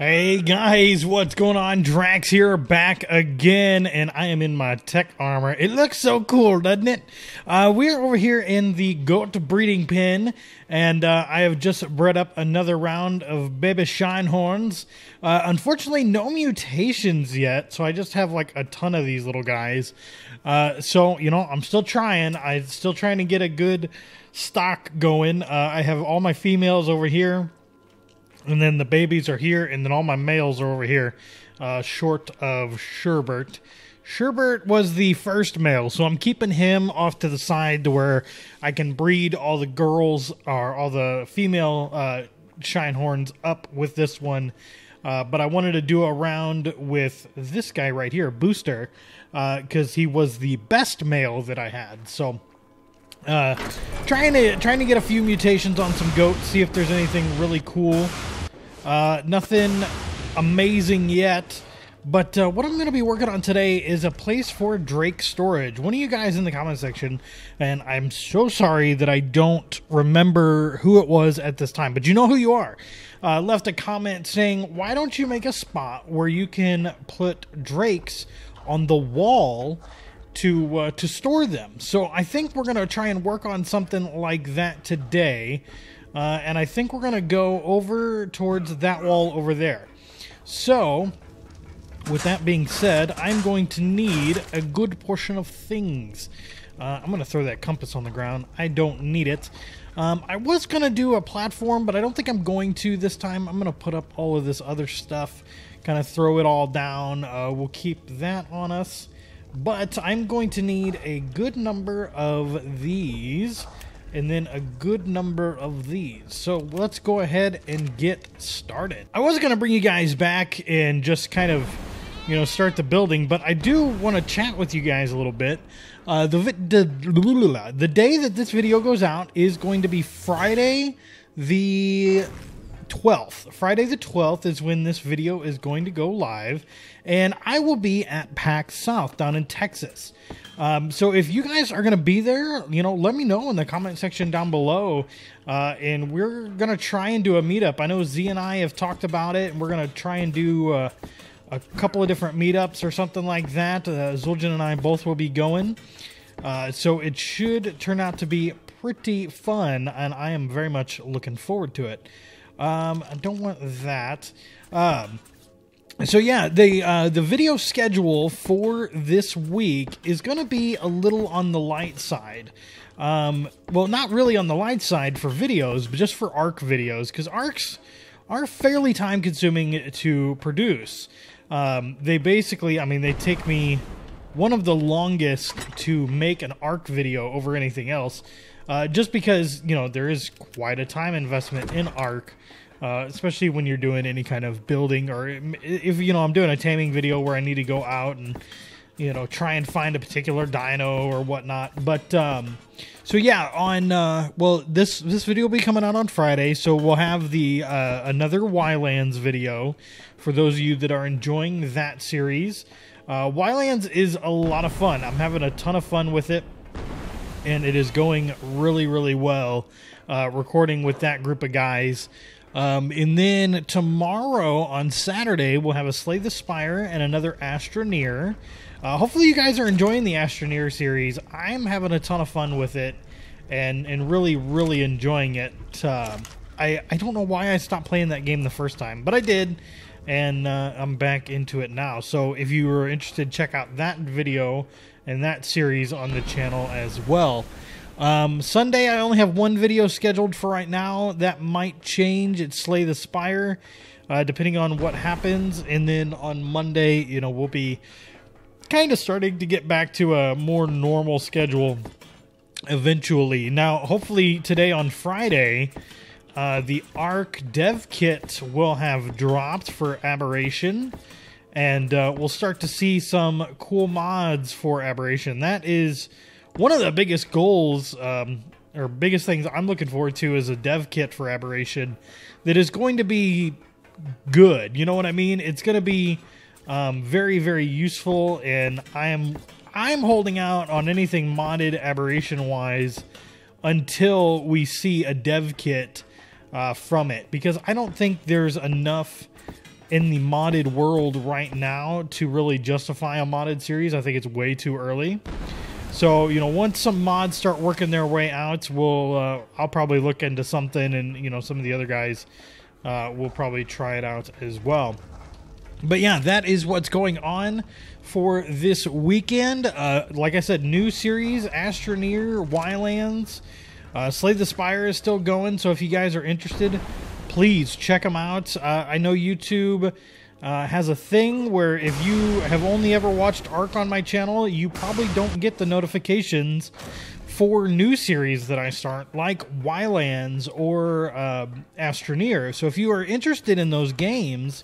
Hey guys, what's going on? Drax here, back again, and I am in my tech armor. It looks so cool, doesn't it? We're over here in the goat breeding pen, and I have just bred up another round of baby shinehorns. Unfortunately, no mutations yet, so I just have like a ton of these little guys. So, you know, I'm still trying. I'm still trying to get a good stock going. I have all my females over here. And then the babies are here, and then all my males are over here, short of Sherbert. Sherbert was the first male, so I'm keeping him off to the side to where I can breed all the girls, or all the female shinehorns up with this one. But I wanted to do a round with this guy right here, Booster, because he was the best male that I had, so... trying to get a few mutations on some goats, see if there's anything really cool. Nothing amazing yet, but what I'm going to be working on today is a place for Drake storage. One of you guys in the comment section, and I'm so sorry that I don't remember who it was at this time, but you know who you are, left a comment saying, why don't you make a spot where you can put Drakes on the wall to store them. So I think we're going to try and work on something like that today. And I think we're going to go over towards that wall over there. So with that being said, I'm going to need a good portion of things. I'm going to throw that compass on the ground. I don't need it. I was going to do a platform, but I don't think I'm going to this time. I'm going to put up all of this other stuff, kind of throw it all down. We'll keep that on us. But I'm going to need a good number of these, and then a good number of these. So let's go ahead and get started. I was going to bring you guys back and just kind of, you know, start the building, but I do want to chat with you guys a little bit. The day that this video goes out is going to be Friday the 12th. Friday the 12th is when this video is going to go live, and I will be at PAX South down in Texas. So if you guys are going to be there, you know, let me know in the comment section down below, and we're going to try and do a meetup. I know Z and I have talked about it, and we're going to try and do a couple of different meetups or something like that. Zuljan and I both will be going, so it should turn out to be pretty fun, and I am very much looking forward to it. I don't want that. So yeah, the video schedule for this week is going to be a little on the light side. Well, not really on the light side for videos, but just for ARC videos, because ARCs are fairly time consuming to produce. They basically, I mean, they take me one of the longest to make an ARC video over anything else. Just because, you know, there is quite a time investment in ARC, especially when you're doing any kind of building, or if, you know, I'm doing a taming video where I need to go out and, you know, try and find a particular dino or whatnot. But, so yeah, on, well, this video will be coming out on Friday, so we'll have the, another Wylands video for those of you that are enjoying that series. Wylands is a lot of fun. I'm having a ton of fun with it. And it is going really, really well, recording with that group of guys. And then tomorrow on Saturday, we'll have a Slay the Spire and another Astroneer. Hopefully you guys are enjoying the Astroneer series. I'm having a ton of fun with it and really, really enjoying it. I don't know why I stopped playing that game the first time, but I did. And I'm back into it now. So if you were interested, check out that video and that series on the channel as well. Sunday, I only have one video scheduled for right now. That might change. It's Slay the Spire, depending on what happens. And then on Monday, you know, we'll be kind of starting to get back to a more normal schedule eventually. Now, hopefully today on Friday, the ARK Dev Kit will have dropped for Aberration. And we'll start to see some cool mods for Aberration. That is one of the biggest goals, or biggest things I'm looking forward to, is a dev kit for Aberration that is going to be good. You know what I mean? It's going to be very, very useful, and I'm holding out on anything modded Aberration-wise until we see a dev kit from it, because I don't think there's enough in the modded world right now to really justify a modded series. I think it's way too early. So, you know, once some mods start working their way out, we'll, I'll probably look into something, and, you know, some of the other guys will probably try it out as well. But yeah, that is what's going on for this weekend. Like I said, new series, Astroneer, Wylands, Slay the Spire is still going. So if you guys are interested, please check them out. I know YouTube has a thing where if you have only ever watched ARK on my channel, you probably don't get the notifications for new series that I start, like Wylands or Astroneer. So if you are interested in those games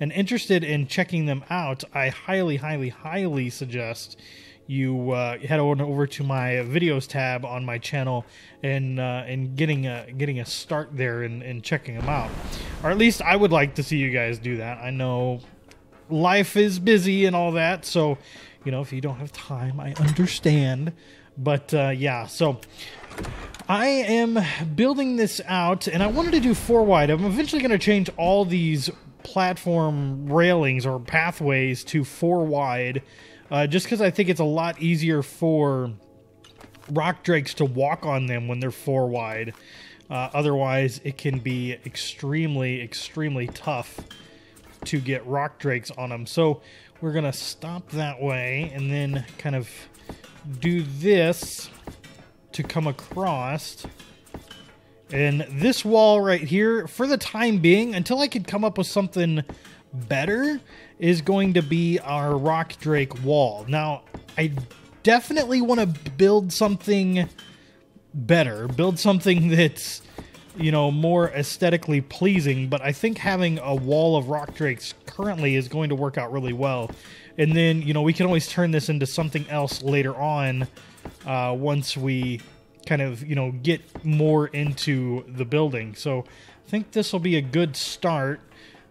and interested in checking them out, I highly, highly, highly suggest you head on over to my videos tab on my channel and getting a start there and checking them out. Or at least I would like to see you guys do that. I know life is busy and all that, so, you know, if you don't have time, I understand. But yeah, so I am building this out, and I wanted to do 4-wide. I'm eventually going to change all these platform railings or pathways to 4-wide, just because I think it's a lot easier for rock drakes to walk on them when they're 4-wide. Otherwise, it can be extremely, extremely tough to get rock drakes on them. So we're going to stop that way and then kind of do this to come across. And this wall right here, for the time being, until I could come up with something better, is going to be our rock drake wall. Now, I definitely want to build something better, build something that's, you know, more aesthetically pleasing, but I think having a wall of rock drakes currently is going to work out really well. And then, you know, we can always turn this into something else later on once we kind of, you know, get more into the building. So I think this will be a good start.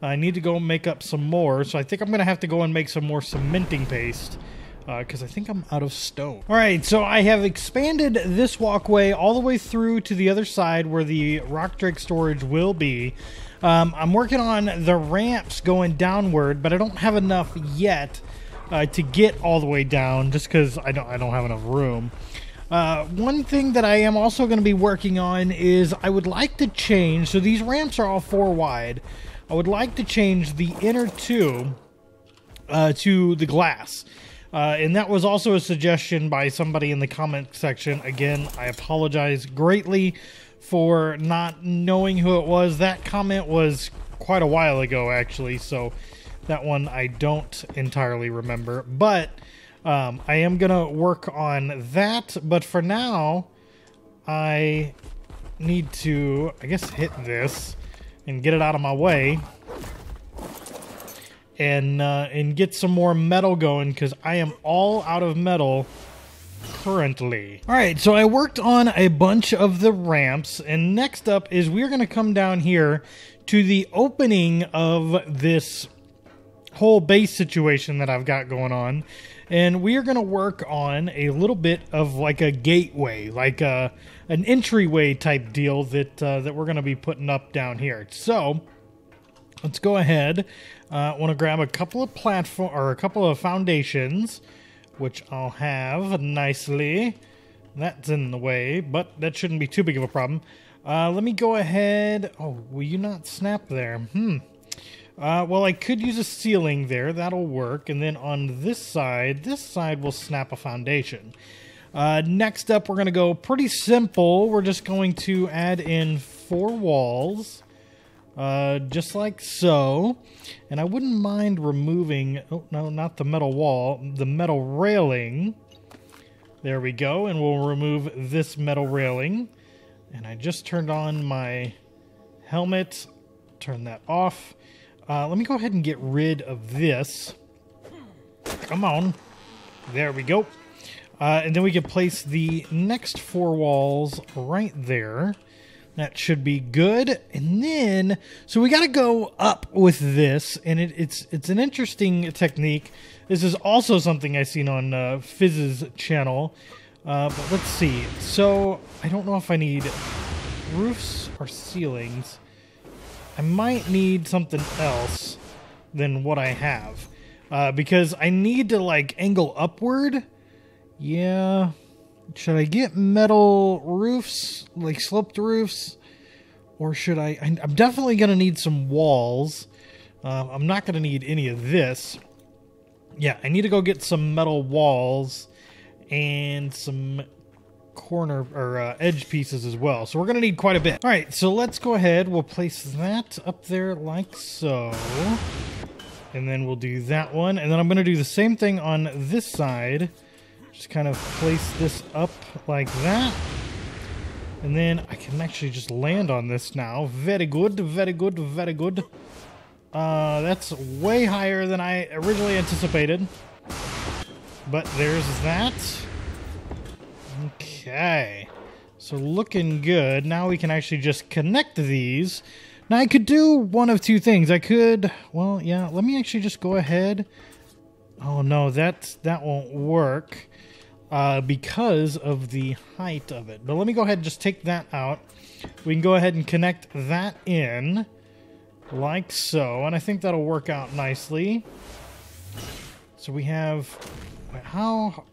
I need to go make up some more, so I think I'm going to have to go and make some more cementing paste because I think I'm out of stone. All right, so I have expanded this walkway all the way through to the other side where the rock drake storage will be. I'm working on the ramps going downward, but I don't have enough yet to get all the way down just because I don't have enough room. One thing that I am also going to be working on is I would like to change, so these ramps are all 4-wide. I would like to change the inner two to the glass. And that was also a suggestion by somebody in the comment section. Again, I apologize greatly for not knowing who it was. That comment was quite a while ago, actually, so that one I don't entirely remember. But I am going to work on that. But for now, I need to, I guess, hit this and get it out of my way and get some more metal going, because I am all out of metal currently. All right, so I worked on a bunch of the ramps, and next up is we're going to come down here to the opening of this whole base situation that I've got going on, and we are going to work on a little bit of like a gateway, like an entryway type deal that that we're going to be putting up down here. So let's go ahead. I want to grab a couple of foundations, which I'll have nicely. That's in the way, but that shouldn't be too big of a problem. Let me go ahead. Oh, will you not snap there? Well, I could use a ceiling there. That'll work. And then on this side will snap a foundation. Next up, we're going to go pretty simple. We're just going to add in 4 walls, just like so. And I wouldn't mind removing, oh, no, not the metal wall, the metal railing. There we go. And we'll remove this metal railing. And I just turned on my helmet. Turn that off. Let me go ahead and get rid of this. Come on. There we go. And then we can place the next 4 walls right there. That should be good. And then, so we got to go up with this. And it's an interesting technique. This is also something I've seen on Fizz's channel. But let's see. So I don't know if I need roofs or ceilings. I might need something else. than what I have. Because I need to, like, angle upward. Yeah. Should I get metal roofs? Like, sloped roofs? Or should I... I'm definitely going to need some walls. I'm not going to need any of this. Yeah, I need to go get some metal walls and some corner or edge pieces as well. So we're going to need quite a bit. All right, so let's go ahead. We'll place that up there like so. And then we'll do that one. And then I'm going to do the same thing on this side. Just kind of place this up like that. And then I can actually just land on this now. Very good, very good, very good. That's way higher than I originally anticipated. But there's that. Okay. So looking good. Now we can actually just connect these. Now I could do one of two things. I could... Well, yeah. Let me actually just go ahead. Oh, no. That won't work. Because of the height of it. But let me go ahead and just take that out. We can go ahead and connect that in. Like so, and I think that'll work out nicely. So we have, how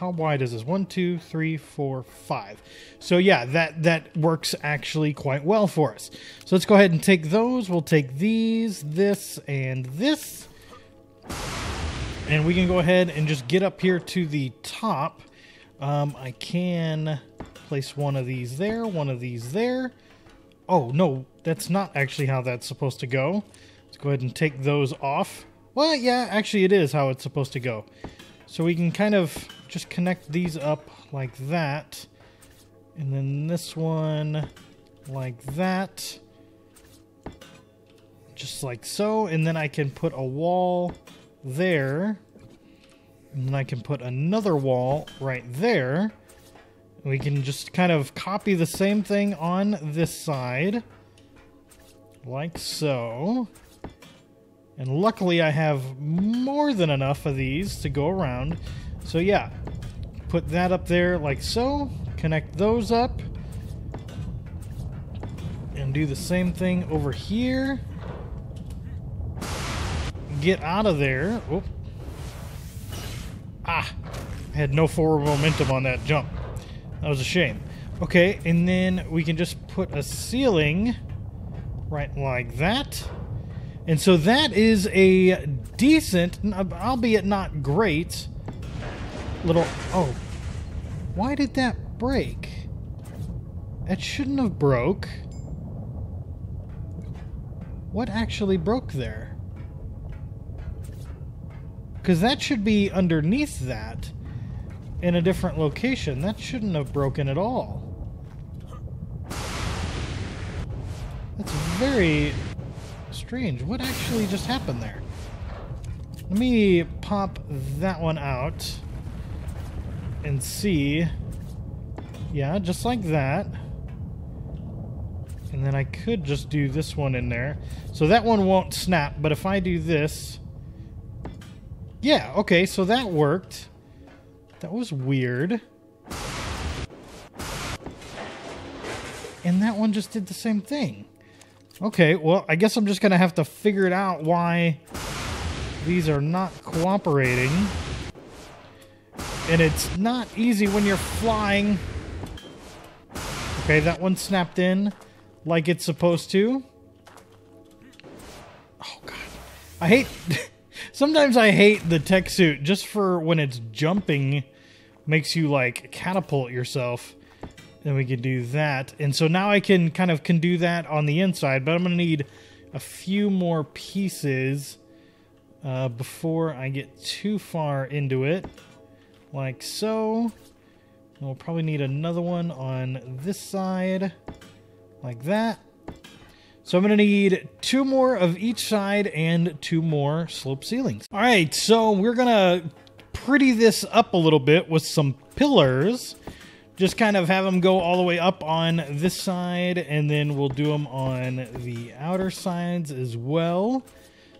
wide is this? 1, 2, 3, 4, 5. So yeah, that works actually quite well for us. So let's go ahead and take those. We'll take these, this, and this. And we can go ahead and just get up here to the top. I can place one of these there, one of these there. Oh, no, that's not actually how that's supposed to go. Let's go ahead and take those off. Well, yeah, actually it is how it's supposed to go. So we can kind of just connect these up like that. And then this one like that. Just like so. And then I can put a wall there. And then I can put another wall right there. We can just kind of copy the same thing on this side. Like so. And luckily I have more than enough of these to go around. So yeah, put that up there like so. Connect those up. And do the same thing over here. Get out of there. Oh. Ah, I had no forward momentum on that jump. That was a shame. Okay, and then we can just put a ceiling right like that. And so that is a decent, albeit not great, little... Oh, why did that break? It shouldn't have broke. What actually broke there? Because that should be underneath that. In a different location. That shouldn't have broken at all. That's very strange. What actually just happened there? Let me pop that one out and see. Yeah, just like that. And then I could just do this one in there. So that one won't snap, but if I do this... Yeah, okay, so that worked. That was weird. And that one just did the same thing. Okay, well, I guess I'm just going to have to figure it out why these are not cooperating. And it's not easy when you're flying. Okay, that one snapped in like it's supposed to. Oh, God. I hate... Sometimes I hate the tech suit just for when it's jumping, makes you like catapult yourself. Then we can do that. And so now I can kind of can do that on the inside, but I'm going to need a few more pieces before I get too far into it. Like so. And we'll probably need another one on this side like that. So I'm going to need 2 more of each side and 2 more slope ceilings. All right, so we're going to pretty this up a little bit with some pillars. Just kind of have them go all the way up on this side, and then we'll do them on the outer sides as well.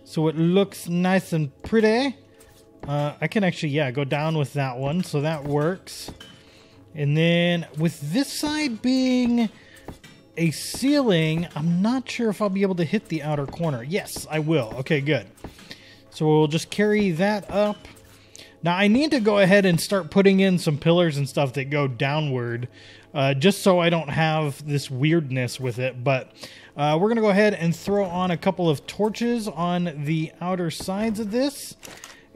So it looks nice and pretty. I can actually, yeah, go down with that one, so that works. And then with this side being... a ceiling. I'm not sure if I'll be able to hit the outer corner. Yes, I will. Okay, good. So we'll just carry that up. Now, I need to go ahead and start putting in some pillars and stuff that go downward, just so I don't have this weirdness with it. But we're going to go ahead and throw on a couple of torches on the outer sides of this.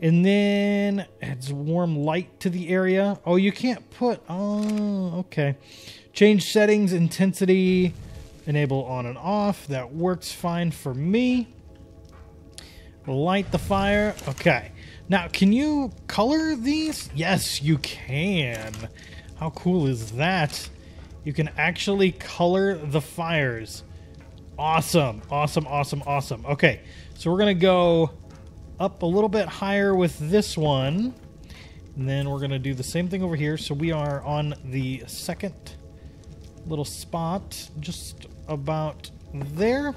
And then adds warm light to the area. Oh, you can't put... Oh, okay. Change settings, intensity, enable on and off. That works fine for me. Light the fire. Okay. Now, can you color these? Yes, you can. How cool is that? You can actually color the fires. Awesome. Awesome, awesome, awesome. Okay, so we're going to go up a little bit higher with this one. And then we're going to do the same thing over here. So we are on the second little spot, just about there.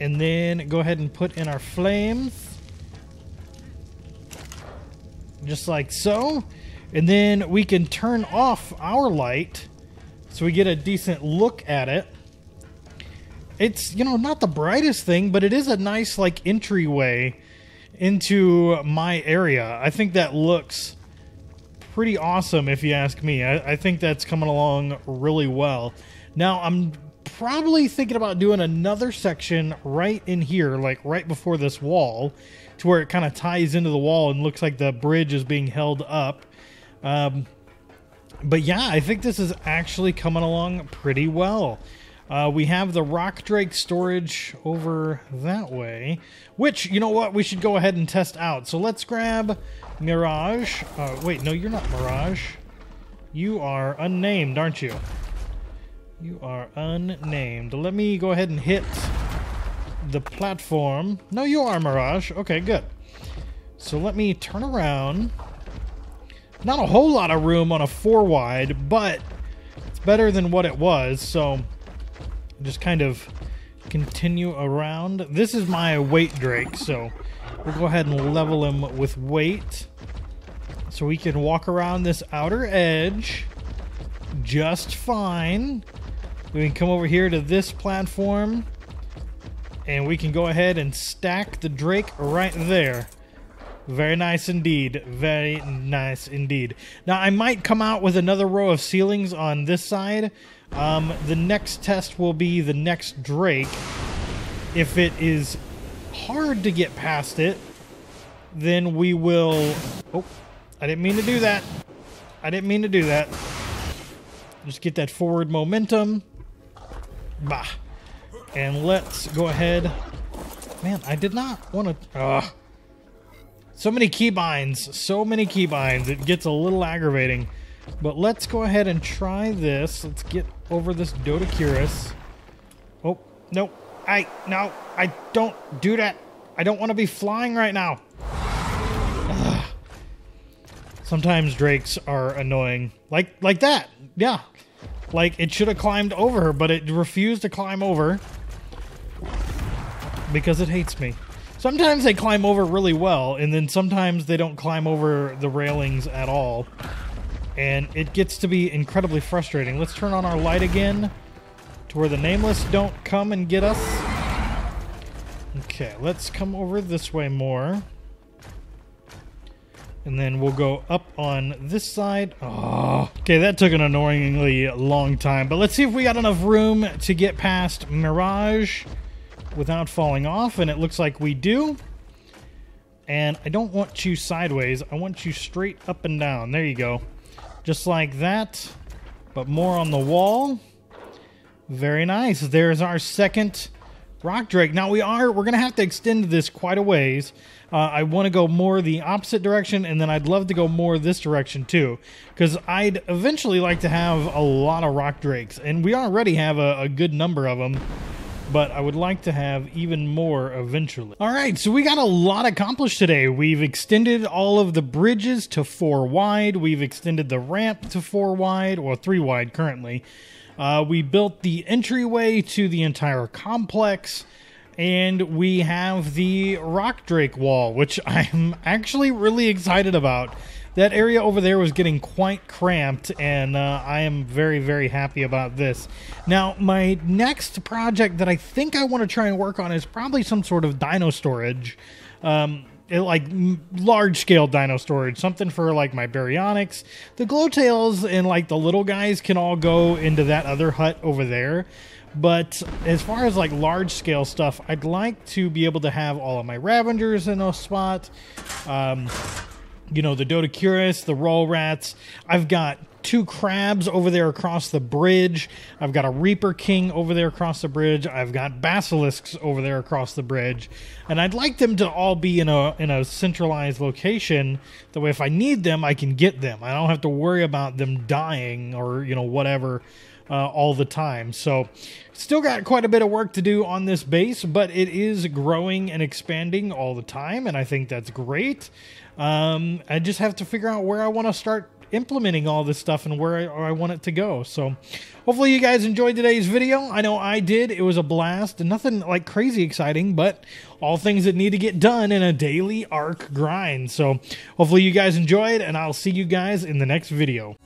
And then go ahead and put in our flames. Just like so. And then we can turn off our light so we get a decent look at it. It's, you know, not the brightest thing, but it is a nice, like, entryway into my area. I think that looks pretty awesome, if you ask me. I think that's coming along really well. Now, I'm probably thinking about doing another section right in here, like right before this wall, to where it kind of ties into the wall and looks like the bridge is being held up. But yeah, I think this is actually coming along pretty well. We have the rock drake storage over that way, which, you know what, we should go ahead and test out. So let's grab Mirage. Wait, no, you're not Mirage. You are unnamed, aren't you? You are unnamed. Let me go ahead and hit the platform. No, you are Mirage. Okay, good. So let me turn around. Not a whole lot of room on a 4-wide, but it's better than what it was. So just kind of continue around. This is my weight drake, so we'll go ahead and level him with weight so we can walk around this outer edge just fine. We can come over here to this platform, and we can go ahead and stack the drake right there. Very nice indeed. Very nice indeed. Now, I might come out with another row of ceilings on this side. The next test will be the next drake. If it is hard to get past it, then we will... Oh, I didn't mean to do that. I didn't mean to do that. Just get that forward momentum. Bah. And let's go ahead. Man, I did not want to... So many keybinds. So many keybinds. It gets a little aggravating. But let's go ahead and try this. Let's get over this Doedicurus. Oh, no. No, I don't do that. I don't want to be flying right now. Ugh. Sometimes drakes are annoying. Like that. Yeah. Like, it should have climbed over, but it refused to climb over because it hates me. Sometimes they climb over really well, and then sometimes they don't climb over the railings at all. And it gets to be incredibly frustrating. Let's turn on our light again to where the Nameless don't come and get us. Okay, let's come over this way more. And then we'll go up on this side. Oh, okay, that took an annoyingly long time. But let's see if we got enough room to get past Mirage without falling off. And it looks like we do. And I don't want you sideways. I want you straight up and down. There you go. Just like that. But more on the wall. Very nice. There's our second rock drake. Now we're going to have to extend this quite a ways. I want to go more the opposite direction, and then I'd love to go more this direction too, because I'd eventually like to have a lot of rock drakes, and we already have a good number of them, but I would like to have even more eventually. All right, so we got a lot accomplished today. We've extended all of the bridges to 4-wide. We've extended the ramp to 4-wide, or 3-wide currently. We built the entryway to the entire complex. And we have the rock drake wall, which I'm actually really excited about. that area over there was getting quite cramped, and I am very, very happy about this. Now, my next project that I think I want to try and work on is probably some sort of dino storage. Like large-scale dino storage, something for like my baryonyx. The glowtails and like the little guys can all go into that other hut over there, but as far as like large-scale stuff, I'd like to be able to have all of my Ravagers in a spot. You know, the Doedicurus, the roll rats. I've got two crabs over there across the bridge. I've got a Reaper King over there across the bridge. I've got basilisks over there across the bridge, and I'd like them to all be in a centralized location. That way, if I need them, I can get them. I don't have to worry about them dying or, you know, whatever all the time. So still got quite a bit of work to do on this base, but it is growing and expanding all the time, and I think that's great. I just have to figure out where I want to start implementing all this stuff and where I want it to go. So hopefully you guys enjoyed today's video. I know I did. It was a blast, and nothing like crazy exciting, but all things that need to get done in a daily ARK grind. So hopefully you guys enjoyed, and I'll see you guys in the next video.